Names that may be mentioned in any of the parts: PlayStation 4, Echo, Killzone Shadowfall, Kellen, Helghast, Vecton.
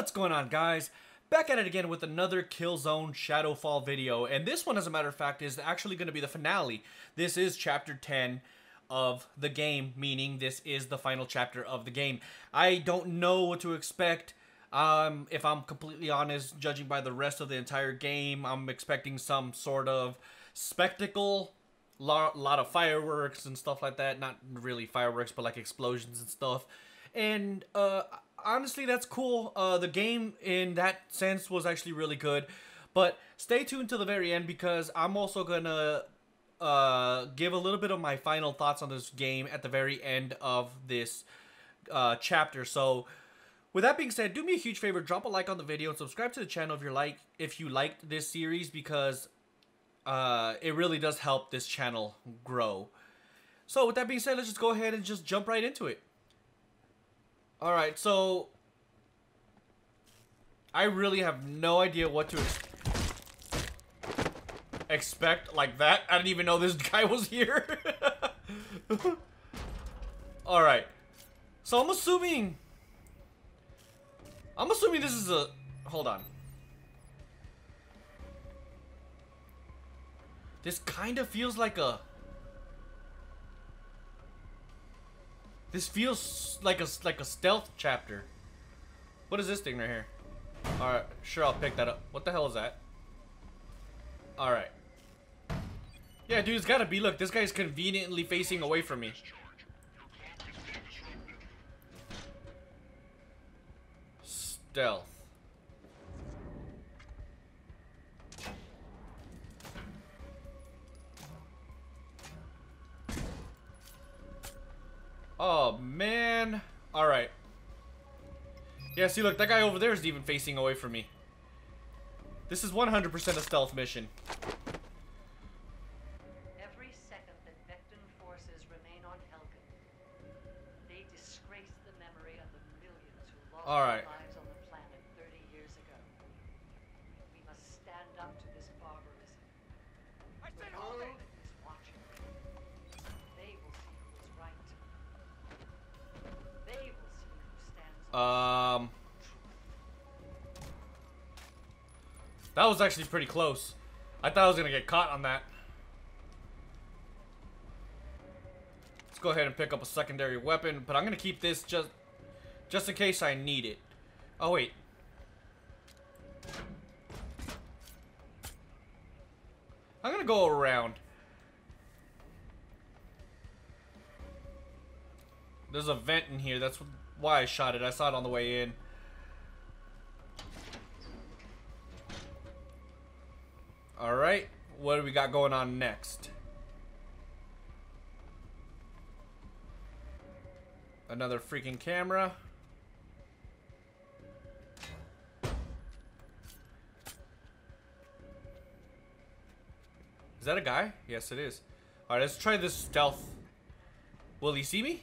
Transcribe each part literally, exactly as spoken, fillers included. What's going on, guys? Back at it again with another Killzone Shadowfall video, and this one, as a matter of fact, is actually going to be the finale. This is chapter ten of the game, meaning this is the final chapter of the game. I don't know what to expect. Um, if I'm completely honest, judging by the rest of the entire game, I'm expecting some sort of spectacle. A lot, lot of fireworks and stuff like that. Not really fireworks, but like explosions and stuff. And uh, honestly, that's cool. Uh, the game in that sense was actually really good. But stay tuned to the very end, because I'm also going to uh, give a little bit of my final thoughts on this game at the very end of this uh, chapter. So with that being said, do me a huge favor. Drop a like on the video and subscribe to the channel if, you're like, if you liked this series, because uh, it really does help this channel grow. So with that being said, let's just go ahead and just jump right into it. Alright, so I really have no idea what to ex expect like that. I didn't even know this guy was here. Alright, so I'm assuming, I'm assuming this is a, hold on. This kind of feels like a, This feels like a like a stealth chapter. What is this thing right here? All right, sure, I'll pick that up. What the hell is that? All right. Yeah, dude, it's gotta be. Look, this guy's conveniently facing away from me. Stealth. Oh, man. All right. Yeah, see, look, that guy over there is even facing away from me. This is one hundred percent a stealth mission. Every second that Vecton forces remain on Helghast, they disgrace the memory of the millions who lost All right. their lives on the planet thirty years ago. We must stand up to this barbarism. I said hold it! Um, that was actually pretty close. I thought I was gonna get caught on that. Let's go ahead and pick up a secondary weapon, but I'm gonna keep this just, just in case I need it. Oh wait. I'm gonna go around. There's a vent in here. That's what. Why I shot it. I saw it on the way in. Alright, what do we got going on next? Another freaking camera. Is that a guy? Yes, it is. Alright, let's try this stealth. Will he see me?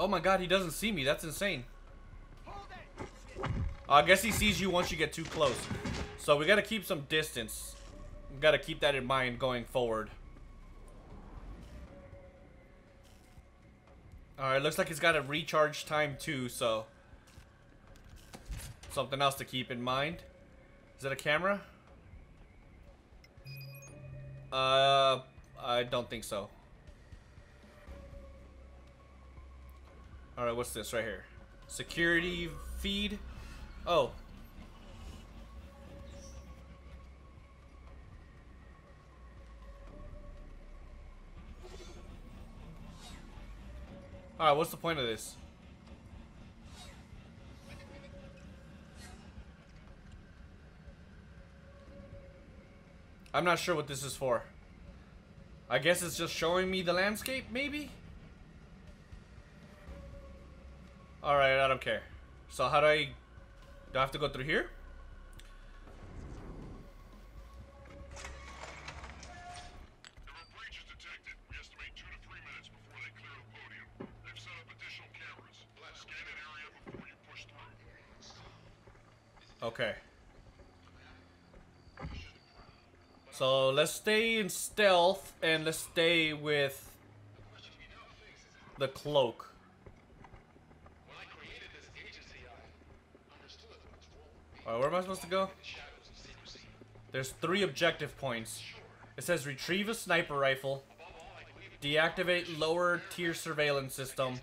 Oh my god, he doesn't see me. That's insane. Uh, I guess he sees you once you get too close. So we gotta keep some distance. We gotta keep that in mind going forward. Alright, looks like he's got a recharge time too, so something else to keep in mind. Is that a camera? Uh, I don't think so. Alright, what's this right here? Security feed? Oh. Alright, what's the point of this? I'm not sure what this is for. I guess it's just showing me the landscape, maybe? Alright, I don't care. So how do I... Do I have to go through here? There are breaches detected. We estimate two to three minutes before they clear the podium. They've set up additional cameras. Scan an area before you push through. Okay. So let's stay in stealth and let's stay with the cloak. Alright, where am I supposed to go? There's three objective points. It says retrieve a sniper rifle, deactivate lower tier surveillance system,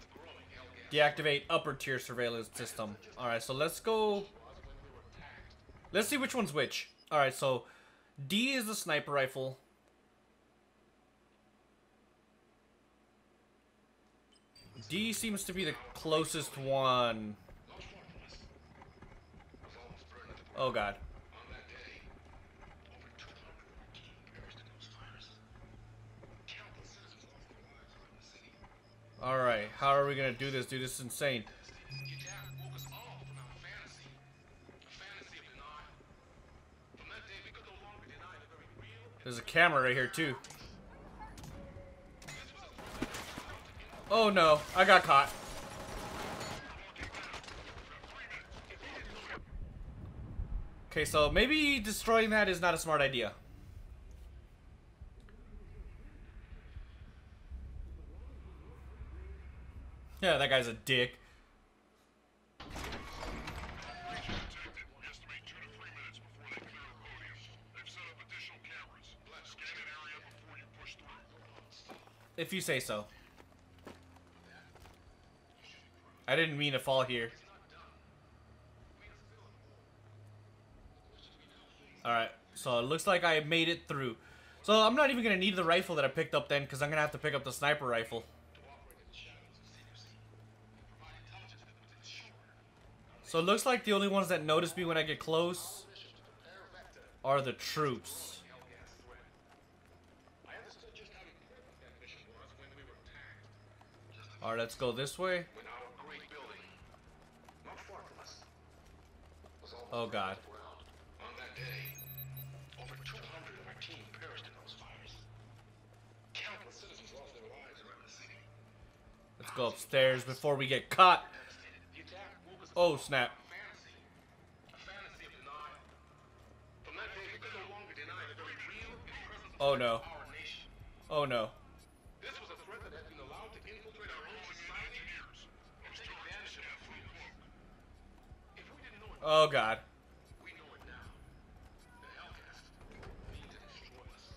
deactivate upper tier surveillance system. Alright, so let's go... Let's see which one's which. Alright, so D is the sniper rifle. D seems to be the closest one. Oh god. Alright, how are we gonna do this, dude? This is insane. There's a camera right here too. Oh no, I got caught. Okay, so maybe destroying that is not a smart idea. Yeah, that guy's a dick. If you say so. I didn't mean to fall here. Alright, so it looks like I made it through. So I'm not even going to need the rifle that I picked up then, because I'm going to have to pick up the sniper rifle. So it looks like the only ones that notice me when I get close are the troops. Alright, let's go this way. Oh god. Let's go upstairs before we get caught. Oh snap. Oh no. Oh no. Oh god.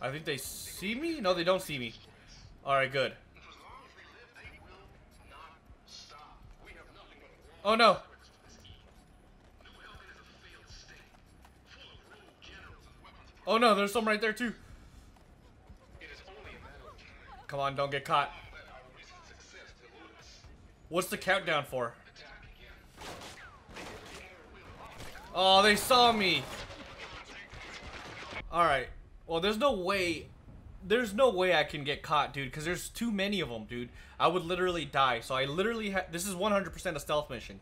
I think they see me? No, they don't see me. Alright, good. Oh no! Oh no, there's some right there too. Come on, don't get caught. What's the countdown for? Oh, they saw me! Alright. Well, there's no way, there's no way I can get caught, dude, because there's too many of them, dude. I would literally die, so I literally ha- this is one hundred percent a stealth mission.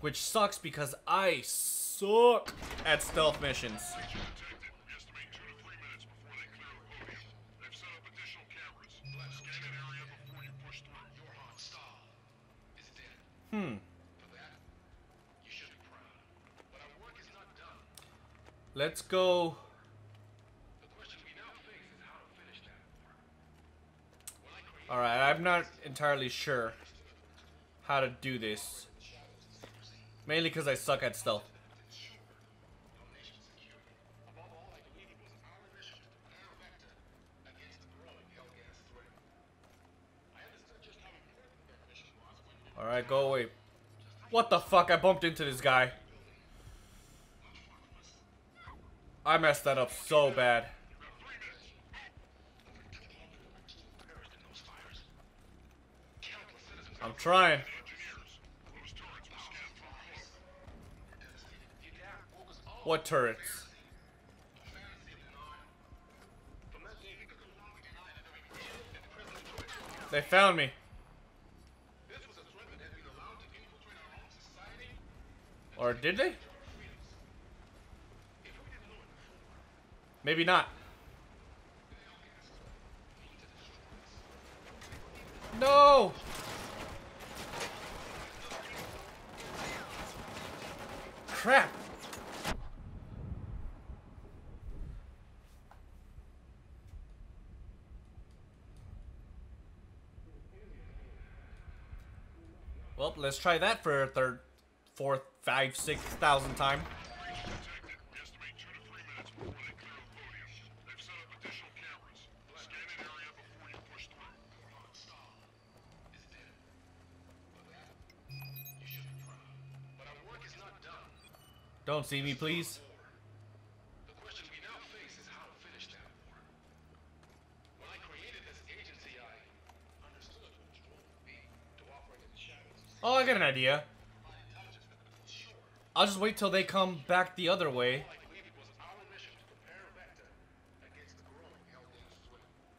Which sucks because I suck at stealth missions. Hmm. Let's go... Alright, I'm not entirely sure how to do this. Mainly because I suck at stealth. Alright, go away. What the fuck? I bumped into this guy. I messed that up so bad. I'm trying. What turrets? They found me. Or did they? Maybe not. No! Crap. Well, let's try that for a third, fourth, five, six thousand times. Don't see me, please. The question we now face is how to finish that order. When I created this agency, I understood what the role would be to operate in the shadows. Oh, I got an idea. I'll just wait till they come back the other way.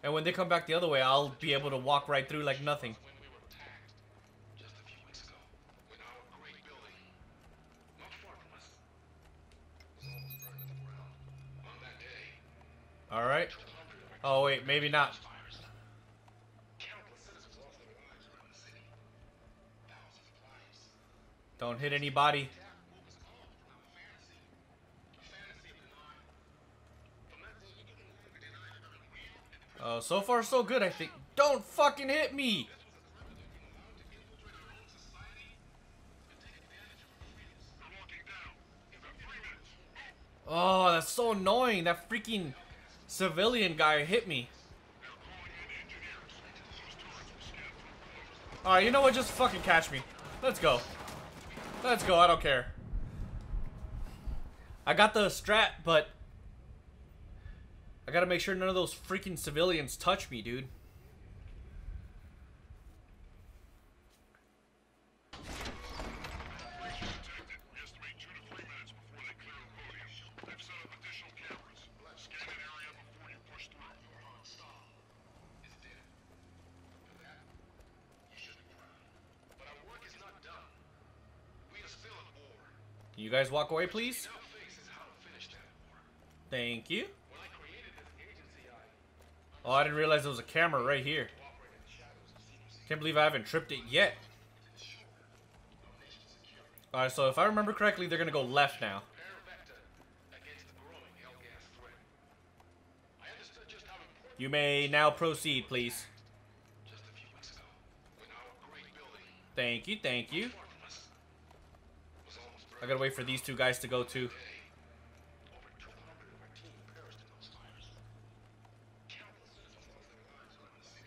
And when they come back the other way, I'll be able to walk right through like nothing. Alright. Oh, wait, maybe not. Don't hit anybody. Oh, so far so good, I think. Don't fucking hit me! Oh, that's so annoying. That freaking civilian guy hit me. Alright, you know what? Just fucking catch me. Let's go. Let's go. I don't care. I got the strat, but I gotta make sure none of those freaking civilians touch me, dude. You guys walk away, please. Thank you. Oh, I didn't realize there was a camera right here. Can't believe I haven't tripped it yet. Alright, so if I remember correctly, they're gonna go left now. You may now proceed, please. Thank you, thank you. I gotta wait for these two guys to go too.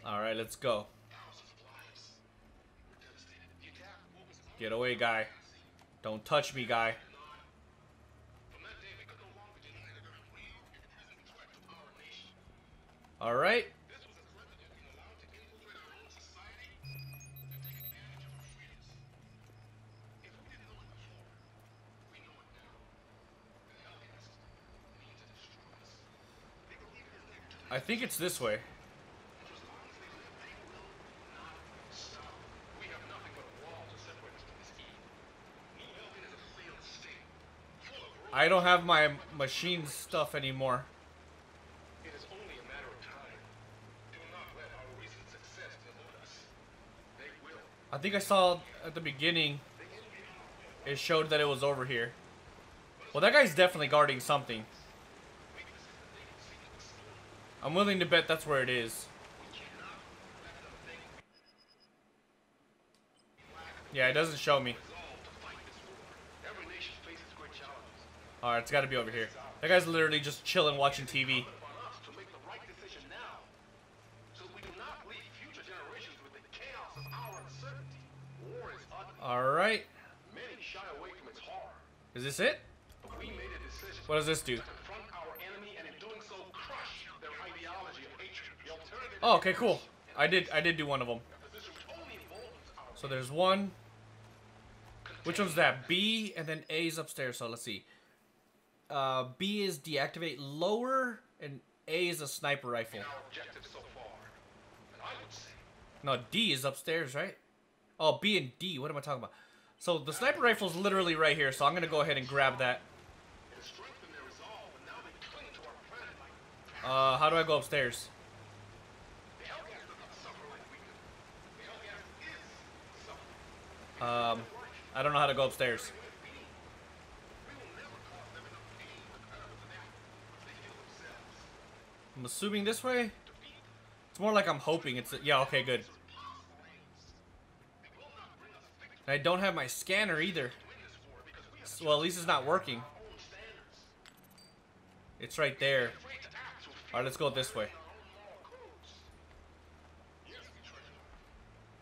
Alright, let's go. Get away, guy. Don't touch me, guy. Alright. I think it's this way. I don't have my machine stuff anymore. It is only a matter of time. Do not let our recent success delude us. They will. I think I saw at the beginning it showed that it was over here. Well, that guy's definitely guarding something. I'm willing to bet that's where it is. Yeah, it doesn't show me. Alright, it's gotta be over here. That guy's literally just chilling watching T V. Alright. Is this it? What does this do? Oh, okay, cool. I did, I did do one of them. So there's one. Which one's that? B, and then A is upstairs, so let's see. Uh, B is deactivate lower, and A is a sniper rifle. No, D is upstairs, right? Oh, B and D, what am I talking about? So the sniper rifle is literally right here, so I'm going to go ahead and grab that. Uh, how do I go upstairs? Um, I don't know how to go upstairs. I'm assuming this way? It's more like I'm hoping it's... Yeah, okay, good. And I don't have my scanner either. So, well, at least it's not working. It's right there. Alright, let's go this way.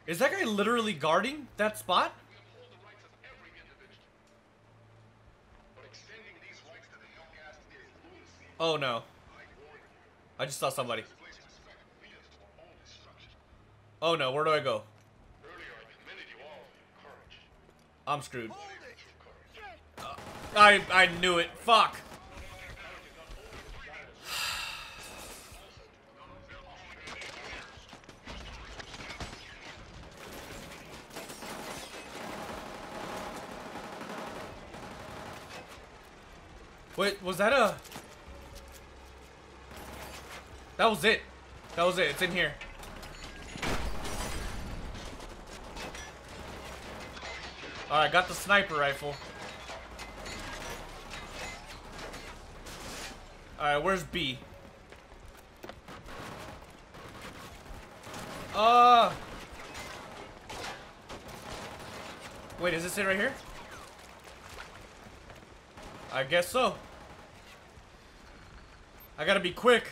Is that guy literally guarding that spot? Oh no. I just saw somebody. Oh no, where do I go? I'm screwed. Uh, I, I knew it. Fuck. Wait, was that a... That was it. That was it. It's in here. Alright, got the sniper rifle. Alright, where's B? Uh. Wait, is this it right here? I guess so. I gotta be quick.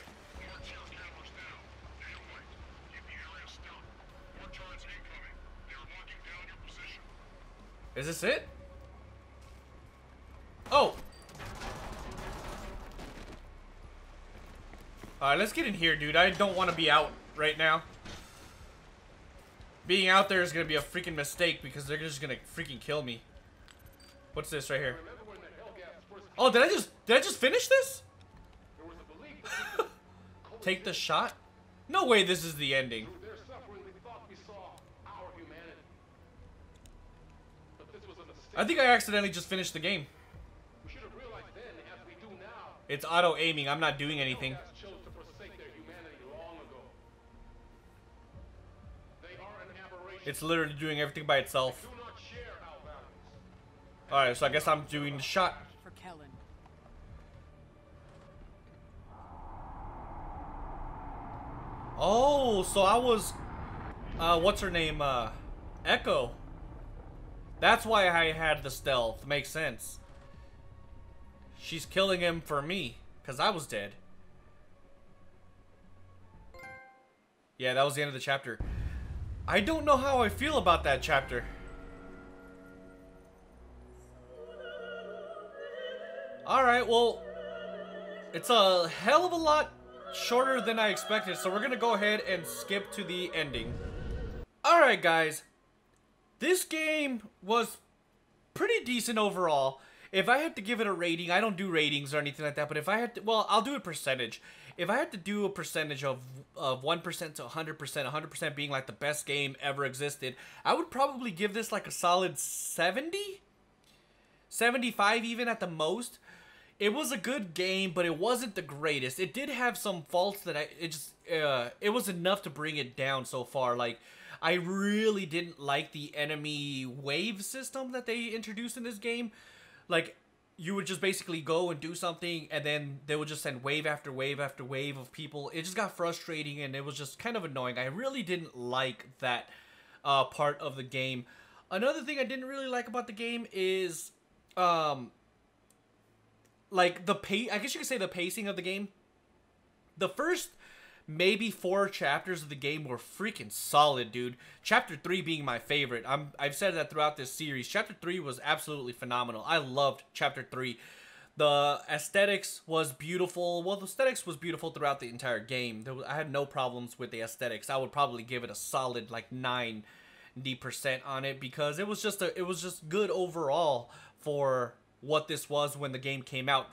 Is this it? Oh! Alright, let's get in here, dude. I don't want to be out right now. Being out there is going to be a freaking mistake because they're just going to freaking kill me. What's this right here? Oh, did I just did I just finish this? Take the shot? No way this is the ending. I think I accidentally just finished the game. We should have realized then, as we do now. It's auto-aiming. I'm not doing anything. It's literally doing everything by itself. Alright, so I guess I'm doing the shot. For Kellen. Oh, so I was... Uh, what's her name? Uh, Echo. That's why I had the stealth. Makes sense. She's killing him for me. Because I was dead. Yeah, that was the end of the chapter. I don't know how I feel about that chapter. Alright, well... It's a hell of a lot shorter than I expected. So we're going to go ahead and skip to the ending. Alright, guys. This game was pretty decent overall. If I had to give it a rating, I don't do ratings or anything like that, but if I had to, well, I'll do a percentage. If I had to do a percentage of of one percent to one hundred percent, one hundred percent being like the best game ever existed, I would probably give this like a solid seventy? seventy-five even at the most. It was a good game, but it wasn't the greatest. It did have some faults that I, it just, uh, it was enough to bring it down so far, like, I really didn't like the enemy wave system that they introduced in this game. Like, you would just basically go and do something, and then they would just send wave after wave after wave of people. It just got frustrating, and it was just kind of annoying. I really didn't like that uh, part of the game. Another thing I didn't really like about the game is, um, like, the pace. I guess you could say the pacing of the game. The first... Maybe four chapters of the game were freaking solid, dude. Chapter three being my favorite. I'm, I've said that throughout this series. Chapter three was absolutely phenomenal. I loved Chapter three. The aesthetics was beautiful. Well, the aesthetics was beautiful throughout the entire game. There was, I had no problems with the aesthetics. I would probably give it a solid, like, ninety percent on it because it was just a, it was just good overall for what this was when the game came out.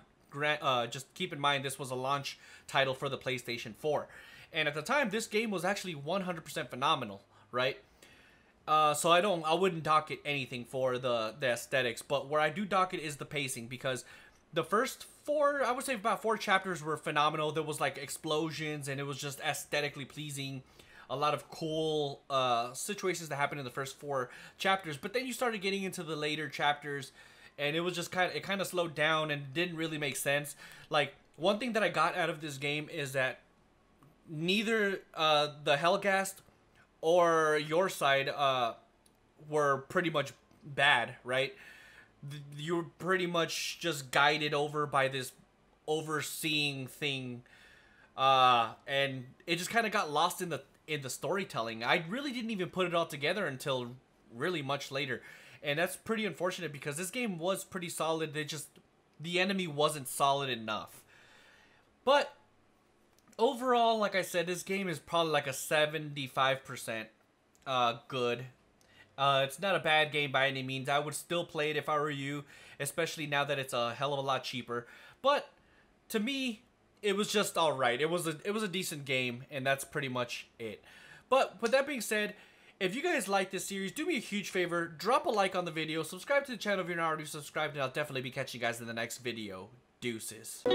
Uh, just keep in mind this was a launch title for the PlayStation four, and at the time this game was actually one hundred percent phenomenal, right? Uh, so I don't, I wouldn't dock it anything for the the aesthetics, but where I do dock it is the pacing, because the first four, I would say about four chapters were phenomenal. There was like explosions, and it was just aesthetically pleasing. A lot of cool uh, situations that happened in the first four chapters, but then you started getting into the later chapters. And it was just kind of, it kind of slowed down and didn't really make sense. Like, one thing that I got out of this game is that neither uh, the Helghast or your side uh, were pretty much bad, right? you're pretty much just guided over by this overseeing thing, uh, and it just kind of got lost in the in the storytelling. I really didn't even put it all together until really much later, and that's pretty unfortunate because this game was pretty solid. It just, the enemy wasn't solid enough. But overall, like I said, this game is probably like a seventy-five percent uh, good. Uh, it's not a bad game by any means. I would still play it if I were you, especially now that it's a hell of a lot cheaper. But to me, it was just all right. It was a, it was a decent game, and that's pretty much it. But with that being said, if you guys like this series, do me a huge favor. Drop a like on the video. Subscribe to the channel if you're not already subscribed, and I'll definitely be catching you guys in the next video. Deuces.